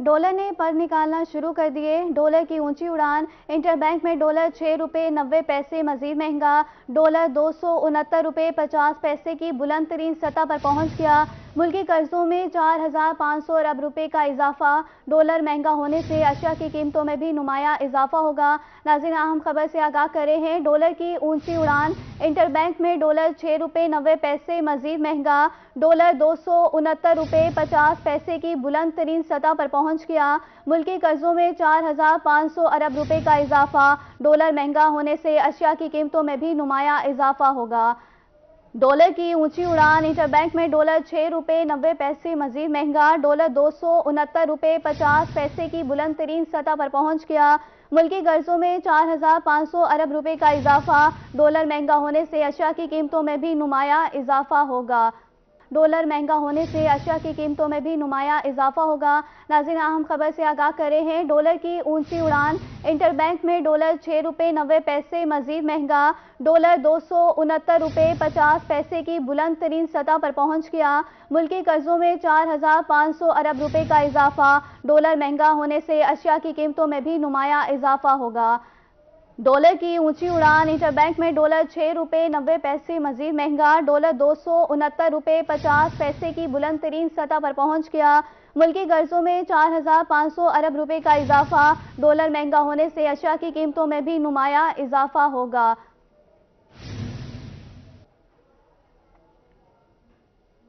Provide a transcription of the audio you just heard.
Dollar ने पर निकालना शुरू कर दिए। डॉलर की ऊंची उड़ान, इंटरबैंक में डॉलर 6 रुपये 90 पैसे, मजीद महंगा डॉलर 269 रुपये 50 पैसे की बुलंद तरीन सतह पर पहुंच गया। मुल्की कर्जों में 4,500 अरब रुपये का इजाफा। डॉलर महंगा होने से अशिया की कीमतों में भी नुमाया इजाफा होगा। नाज़रीन, अहम खबर से आगाह करे हैं। डॉलर की ऊंची उड़ान, इंटरबैंक में डॉलर 6 रुपये 90 पैसे, मजीद महंगा डॉलर 269 रुपये 50 पैसे की बुलंद तरीन सतह पर पहुंच गया। मुल्की कर्जों में 4,500 अरब रुपये का इजाफा। डॉलर महंगा होने से अशिया की कीमतों में भी नुमाया इजाफा होगा। डॉलर की ऊंची उड़ान, इंटरबैंक में डॉलर 6 रुपये 90 पैसे, मजीद महंगा डॉलर 269 रुपये 50 पैसे की बुलंद तरीन सतह पर पहुंच गया। मुल्की कर्जों में 4,500 अरब रुपये का इजाफा। डॉलर महंगा होने से अशिया की कीमतों में भी नुमाया इजाफा होगा। डॉलर महंगा होने से अशिया की कीमतों में भी नुमाया इजाफा होगा। नाज़रीन, अहम खबर से आगाह करे हैं। डॉलर की ऊंची उड़ान, इंटरबैंक में डॉलर 6 रुपये 90 पैसे, मजीद महंगा डॉलर 269 रुपये 50 पैसे की बुलंद तरीन सतह पर पहुंच गया। मुल्की कर्जों में 4,500 अरब रुपये का इजाफा। डॉलर महंगा होने से अशिया की कीमतों में भी नुमाया इजाफा होगा। डॉलर की ऊंची उड़ान, इंटरबैंक में डॉलर 6 रुपये 90 पैसे, मजीद महंगा डॉलर 269 रुपये 50 पैसे की बुलंद तरीन सतह पर पहुंच गया। मुल्की कर्जों में 4,500 अरब रुपये का इजाफा। डॉलर महंगा होने से अशिया की कीमतों में भी नुमाया इजाफा होगा।